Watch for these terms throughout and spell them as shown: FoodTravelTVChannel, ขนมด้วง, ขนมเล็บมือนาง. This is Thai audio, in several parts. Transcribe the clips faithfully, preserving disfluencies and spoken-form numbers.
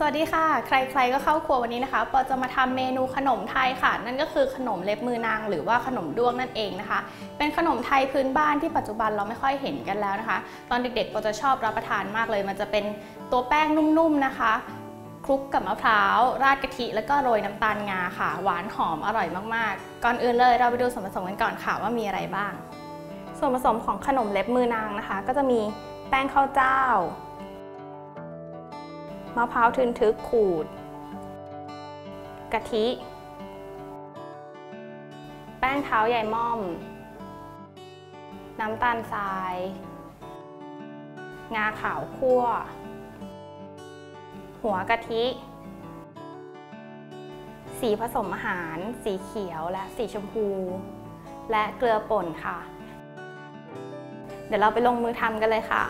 สวัสดีค่ะใครๆก็เข้าครัววันนี้นะคะปอจะมาทำเมนูขนมไทยค่ะนั่นก็คือขนมเล็บมือนางหรือว่าขนมด้วงนั่นเองนะคะเป็นขนมไทยพื้นบ้านที่ปัจจุบันเราไม่ค่อยเห็นกันแล้วนะคะตอนเด็กๆปอจะชอบรับประทานมากเลยมันจะเป็นตัวแป้งนุ่มๆนะคะคลุกกับมะพร้าวราดกะทิแล้วก็โรยน้ำตาลงาค่ะหวานหอมอร่อยมากๆก่อนอื่นเลยเราไปดูส่วนผสมกันก่อนค่ะว่ามีอะไรบ้างส่วนผสมของขนมเล็บมือนางนะคะก็จะมีแป้งข้าวเจ้ามะพร้าวทึนทึกขูดกะทิแป้งเท้าใหญ่ม่อมน้ำตาลทรายงาขาวคั่วหัวกะทิสีผสมอาหารสีเขียวและสีชมพูและเกลือป่นค่ะเดี๋ยวเราไปลงมือทำกันเลยค่ะ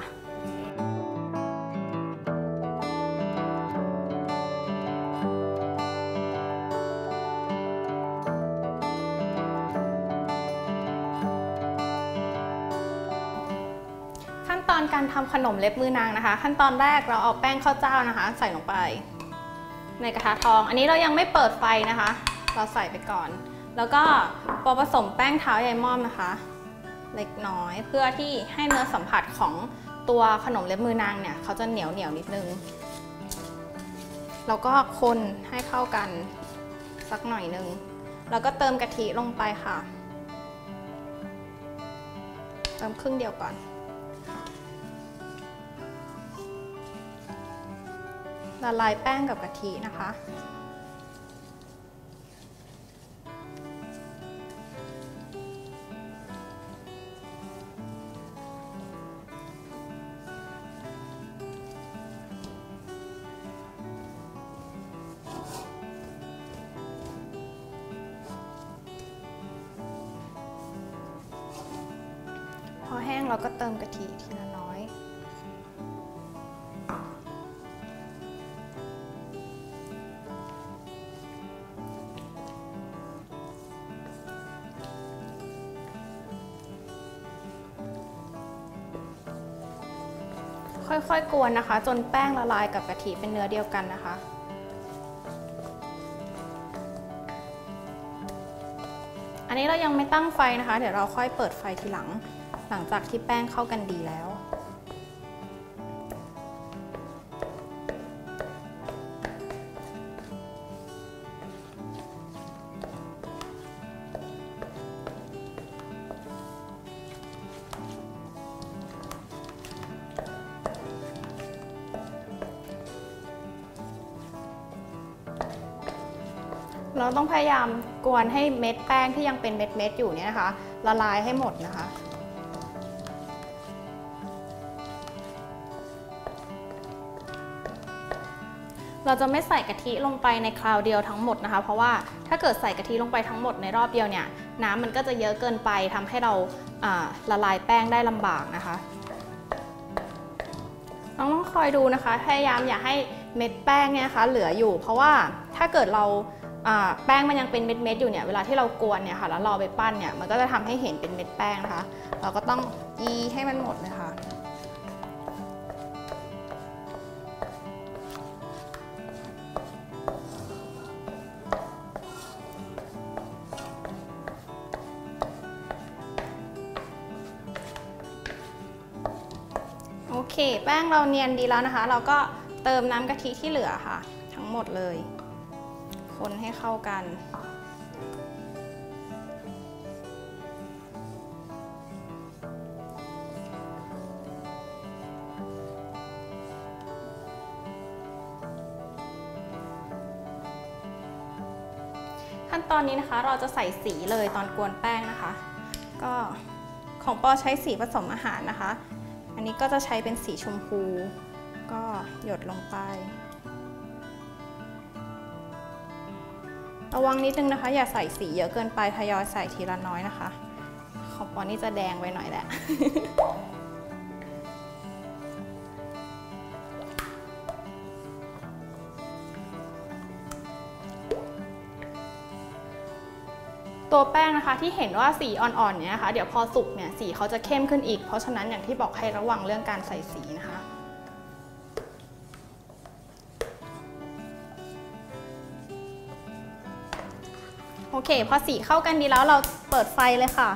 ขั้นตอนการทำขนมเล็บมือนางนะคะขั้นตอนแรกเราเอาแป้งข้าวเจ้านะคะใส่ลงไปในกระทะทองอันนี้เรายังไม่เปิดไฟนะคะเราใส่ไปก่อนแล้วก็พอผสมแป้งเท้าใยม่อมนะคะเล็กน้อยเพื่อที่ให้เนื้อสัมผัสของตัวขนมเล็บมือนางเนี่ยเขาจะเหนียวเหนียวนิดนึงแล้วก็คนให้เข้ากันสักหน่อยนึงแล้วก็เติมกะทิลงไปค่ะเติมครึ่งเดียวก่อนละลายแป้งกับกะทินะคะพอแห้งเราก็เติมกะทิทีละน้อยค่อยๆกวนนะคะจนแป้งละลายกับกะทิเป็นเนื้อเดียวกันนะคะอันนี้เรายังไม่ตั้งไฟนะคะเดี๋ยวเราค่อยเปิดไฟทีหลังหลังจากที่แป้งเข้ากันดีแล้วเราต้องพยายามกวนให้เม็ดแป้งที่ยังเป็นเม็ดเม็ดอยู่เนี่ยนะคะละลายให้หมดนะคะเราจะไม่ใส่กะทิลงไปในคราวเดียวทั้งหมดนะคะเพราะว่าถ้าเกิดใส่กะทิลงไปทั้งหมดในรอบเดียวเนี่ยน้ำมันก็จะเยอะเกินไปทำให้เราละลายแป้งได้ลำบากนะคะต้องต้องคอยดูนะคะพยายามอย่าให้เม็ดแป้งเนี่ยนะคะเหลืออยู่เพราะว่าถ้าเกิดเราแป้งมันยังเป็นเม็ดๆอยู่เนี่ยเวลาที่เรากวนเนี่ยค่ะแล้วรอไปปั้นเนี่ยมันก็จะทำให้เห็นเป็นเม็ดแป้งนะคะเราก็ต้องยีให้มันหมดเลยค่ะโอเคแป้งเราเนียนดีแล้วนะคะเราก็เติมน้ำกะทิที่เหลือค่ะทั้งหมดเลยคนให้เข้ากันขั้นตอนนี้นะคะเราจะใส่สีเลยตอนกวนแป้งนะคะก็ของปอใช้สีผสมอาหารนะคะอันนี้ก็จะใช้เป็นสีชมพูก็หยดลงไประวังนิดนึงนะคะอย่าใส่สีเยอะเกินไปทยอยใส่ทีละน้อยนะคะของปอนี่จะแดงไปหน่อยแหละ ตัวแป้งนะคะที่เห็นว่าสีอ่อนๆเนี่ยนะคะเดี๋ยวพอสุกเนี่ยสีเขาจะเข้มขึ้นอีกเพราะฉะนั้นอย่างที่บอกให้ระวังเรื่องการใส่สีนะคะ เคพอสีเข้ากันดีแล้วเราเปิดไฟเลยค่ะ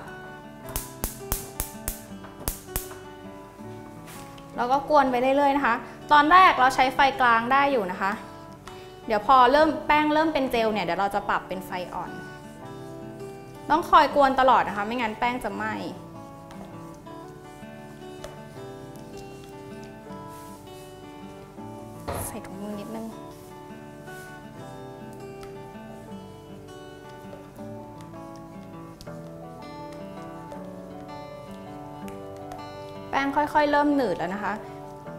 แล้วก็กวนไปเรื่อยๆนะคะตอนแรกเราใช้ไฟกลางได้อยู่นะคะเดี๋ยวพอเริ่มแป้งเริ่มเป็นเจลเนี่ยเดี๋ยวเราจะปรับเป็นไฟอ่อนต้องคอยกวนตลอดนะคะไม่งั้นแป้งจะไหม้ใส่ถุงมือนิดนึงแป้งค่อยๆเริ่มหนืดแล้วนะคะ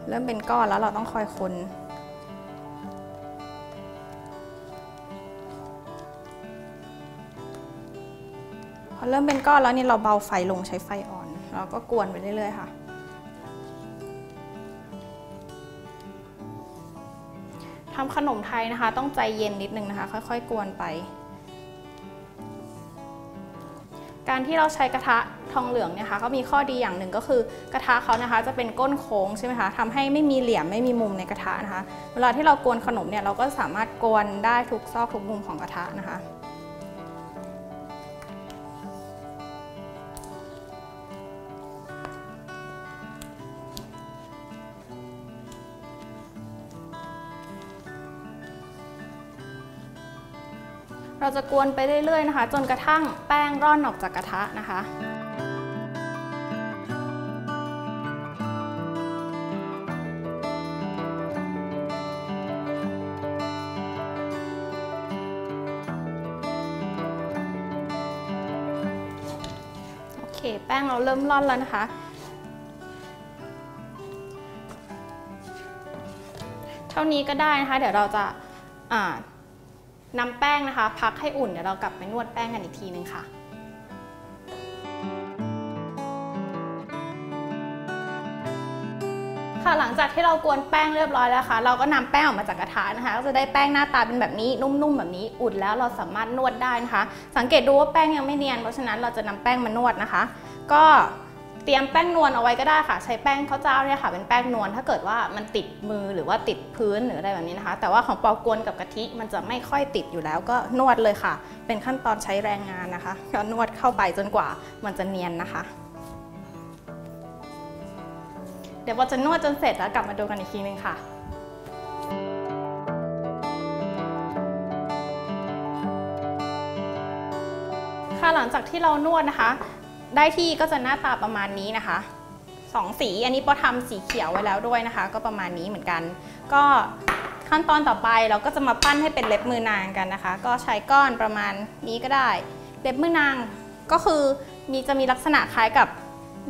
เริ่มเป็นก้อนแล้วเราต้องคอยคนพอเริ่มเป็นก้อนแล้วนี่เราเบาไฟลงใช้ไฟอ่อนเราก็กวนไปเรื่อยๆค่ะทำขนมไทยนะคะต้องใจเย็นนิดนึงนะคะค่อยๆกวนไปการที่เราใช้กระทะทองเหลืองเนี่ยค่ะก็มีข้อดีอย่างหนึ่งก็คือกระทะเขานะคะจะเป็นก้นโค้งใช่ไหมคะทำให้ไม่มีเหลี่ยมไม่มีมุมในกระทะนะคะเวลาที่เรากวนขนมเนี่ยเราก็สามารถกวนได้ทุกซอกทุกมุมของกระทะนะคะเราจะกวนไปเรื่อยๆนะคะจนกระทั่งแป้งร่อนออกจากกระทะนะคะโอเคแป้งเราเริ่มร่อนแล้วนะคะเท่านี้ก็ได้นะคะเดี๋ยวเราจะอ่านำแป้งนะคะพักให้อุ่นเดี๋ยวเรากลับไปนวดแป้งกันอีกทีนึงค่ะค่ะหลังจากที่เรากวนแป้งเรียบร้อยแล้วค่ะเราก็นำแป้งออกมาจากกระทะนะคะก็จะได้แป้งหน้าตาเป็นแบบนี้นุ่มๆแบบนี้อุ่นแล้วเราสามารถนวดได้นะคะสังเกตดูว่าแป้งยังไม่เนียนเพราะฉะนั้นเราจะนำแป้งมานวดนะคะก็เตรียมแป้งนวลเอาไว้ก็ได้ค่ะใช้แป้งข้าวเจ้าเนี่ยค่ะเป็นแป้งนวลถ้าเกิดว่ามันติดมือหรือว่าติดพื้นหรืออะไรแบบนี้นะคะแต่ว่าของเปากวนกับกะทิมันจะไม่ค่อยติดอยู่แล้วก็นวดเลยค่ะเป็นขั้นตอนใช้แรงงานนะคะก็นวดเข้าไปจนกว่ามันจะเนียนนะคะเดี๋ยวพอจะนวดจนเสร็จแล้วกลับมาดูกันอีกทีนึงค่ะค่ะหลังจากที่เรานวดนะคะได้ที่ก็จะหน้าตาประมาณนี้นะคะสองสีอันนี้พอทำสีเขียวไว้แล้วด้วยนะคะก็ประมาณนี้เหมือนกันก็ขั้นตอนต่อไปเราก็จะมาปั้นให้เป็นเล็บมือนางกันนะคะก็ใช้ก้อนประมาณนี้ก็ได้เล็บมือนางก็คือมีจะมีลักษณะคล้ายกับ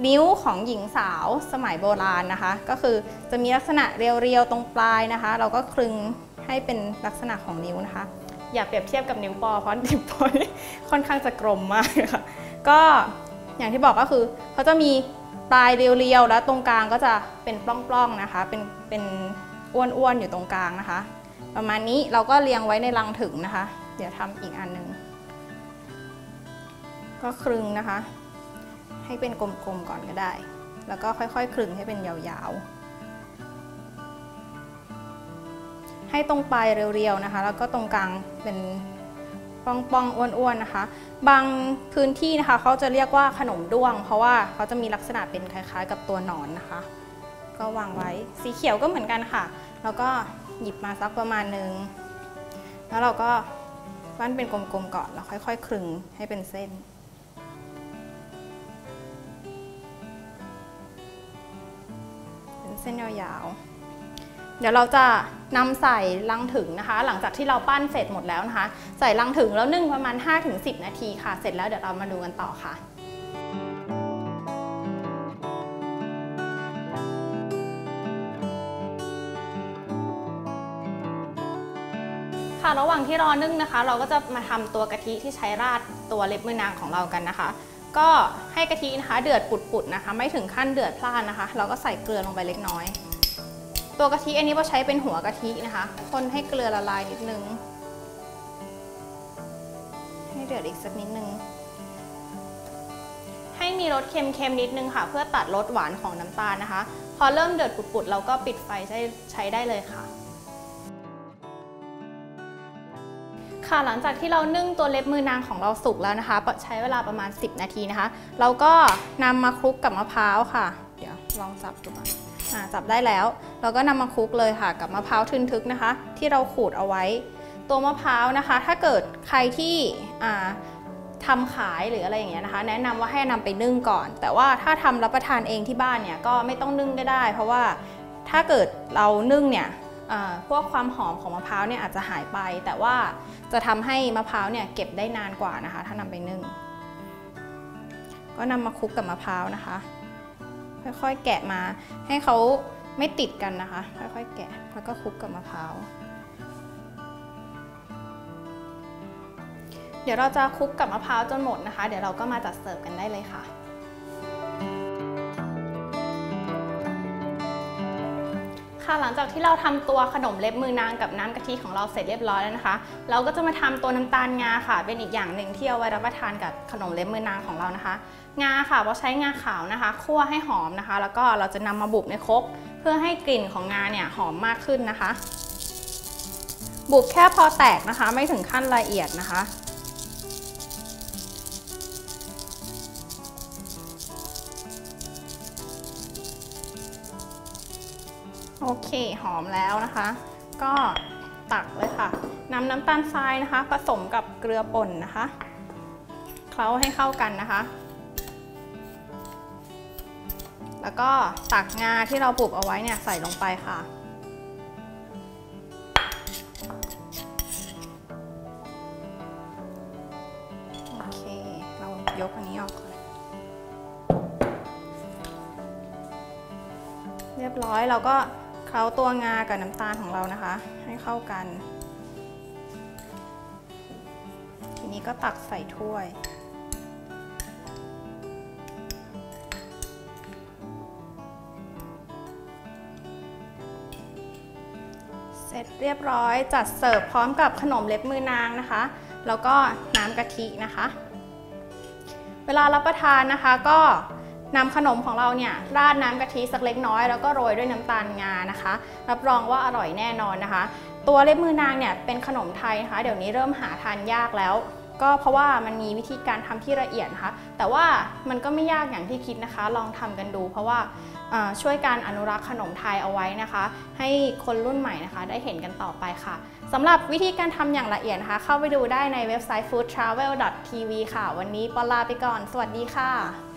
นิ้วของหญิงสาวสมัยโบราณนะคะก็คือจะมีลักษณะเรียวๆตรงปลายนะคะเราก็คลึงให้เป็นลักษณะของนิ้วนะคะอย่าเปรียบเทียบกับนิ้วปอเพราะนิ้วปอค่อนข้างจะกลมมากค่ะก็อย่างที่บอกก็คือเขาจะมีปลายเรียวๆแล้วตรงกลางก็จะเป็นปล้องๆนะคะเป็นเป็นอ้วนๆอยู่ตรงกลางนะคะประมาณนี้เราก็เรียงไว้ในรังถึงนะคะเดี๋ยวทำอีกอันหนึ่งก็คลึงนะคะให้เป็นกลมๆก่อนก็ได้แล้วก็ค่อยๆคลึงให้เป็นยาวๆให้ตรงปลายเรียวๆนะคะแล้วก็ตรงกลางเป็นปองๆอ้วนๆนะคะบางพื้นที่นะคะเขาจะเรียกว่าขนมด้วงเพราะว่าเขาจะมีลักษณะเป็นคล้ายๆกับตัวหนอนนะคะก็วางไว้สีเขียวก็เหมือนกันค่ะแล้วก็หยิบมาสักประมาณนึงแล้วเราก็ปั้นเป็นกลมๆก่อนแล้วค่อยๆคลึงให้เป็นเส้นเป็นเส้นยาวๆเดี๋ยวเราจะนำใส่ลังถึงนะคะหลังจากที่เราปั้นเสร็จหมดแล้วนะคะใส่ลังถึงแล้วนึ่งประมาณ ห้าถึงสิบ นาทีค่ะเสร็จแล้วเดี๋ยวเรามาดูกันต่อค่ะค่ะระหว่างที่รอนึ่งนะคะเราก็จะมาทำตัวกะทิที่ใช้ราดตัวเล็บมือนางของเรากันนะคะก็ให้กะทินะคะเดือดปุดๆนะคะไม่ถึงขั้นเดือดพล่านนะคะเราก็ใส่เกลือลงไปเล็กน้อยตัวกะทิอันนี้เราใช้เป็นหัวกะทินะคะคนให้เกลือละลายนิดนึงให้เดือดอีกสักนิดนึงให้มีรสเค็มๆนิดนึงค่ะเพื่อตัดรสหวานของน้ำตาลนะคะพอเริ่มเดือดปุดๆเราก็ปิดไฟใช้ใช้ได้เลยค่ะ ค่ะหลังจากที่เรานึ่งตัวเล็บมือนางของเราสุกแล้วนะคะใช้เวลาประมาณสิบนาทีนะคะเราก็นำมาคลุกกับมะพร้าวค่ะเดี๋ยวลองจับดูมาจับได้แล้วเราก็นำมาคลุกเลยค่ะกับมะพร้าวทึนทึกนะคะที่เราขูดเอาไว้ตัวมะพร้าวนะคะถ้าเกิดใครที่ทำขายหรืออะไรอย่างเงี้ยนะคะแนะนำว่าให้นำไปนึ่งก่อนแต่ว่าถ้าทำรับประทานเองที่บ้านเนี่ยก็ไม่ต้องนึ่งก็ได้เพราะว่าถ้าเกิดเรานึ่งเนี่ยพวกความหอมของมะพร้าวเนี่ยอาจจะหายไปแต่ว่าจะทำให้มะพร้าวเนี่ยเก็บได้นานกว่านะคะถ้านำไปนึ่งก็นำมาคลุกกับมะพร้าวนะคะค่อยๆแกะมาให้เขาไม่ติดกันนะคะค่อยๆแกะแล้วก็คลุกกับมะพร้าวเดี๋ยวเราจะคลุกกับมะพร้าวจนหมดนะคะเดี๋ยวเราก็มาจัดเสิร์ฟกันได้เลยค่ะค่ะหลังจากที่เราทำตัวขนมเล็บมือนางกับน้ำกะทิของเราเสร็จเรียบร้อยแล้วนะคะเราก็จะมาทำตัวน้ำตาลงาค่ะเป็นอีกอย่างหนึ่งที่เอาไว้รับประทานกับขนมเล็บมือนางของเรานะคะงาค่ะเราใช้งาขาวนะคะคั่วให้หอมนะคะแล้วก็เราจะนำมาบุบในครกเพื่อให้กลิ่นของงาเนี่ยหอมมากขึ้นนะคะบุบแค่พอแตกนะคะไม่ถึงขั้นละเอียดนะคะโอเคหอมแล้วนะคะก็ตักเลยค่ะนำน้ำตาลทรายนะคะผสมกับเกลือป่นนะคะเคล้าให้เข้ากันนะคะแล้วก็ตักงาที่เราบุบเอาไว้เนี่ยใส่ลงไปค่ะโอเคเรายกอันนี้ออกเรียบร้อยเราก็เคล้าตัวงากับน้ำตาลของเรานะคะให้เข้ากันทีนี้ก็ตักใส่ถ้วยเสร็จเรียบร้อยจัดเสิร์ฟพร้อมกับขนมเล็บมือนางนะคะแล้วก็น้ำกะทินะคะเวลารับประทานนะคะก็นำขนมของเราเนี่ยราดน้ำกะทิสักเล็กน้อยแล้วก็โรยด้วยน้ำตาลงานะคะรับรองว่าอร่อยแน่นอนนะคะตัวเล็บมือนางเนี่ยเป็นขนมไทยนะคะเดี๋ยวนี้เริ่มหาทานยากแล้วก็เพราะว่ามันมีวิธีการทำที่ละเอียดนะคะแต่ว่ามันก็ไม่ยากอย่างที่คิดนะคะลองทำกันดูเพราะว่าช่วยการอนุรักษ์ขนมไทยเอาไว้นะคะให้คนรุ่นใหม่นะคะได้เห็นกันต่อไปค่ะสำหรับวิธีการทำอย่างละเอียดนะคะเข้าไปดูได้ในเว็บไซต์ ฟู้ดทราเวล ดอททีวี ค่ะวันนี้ปอลาไปก่อนสวัสดีค่ะ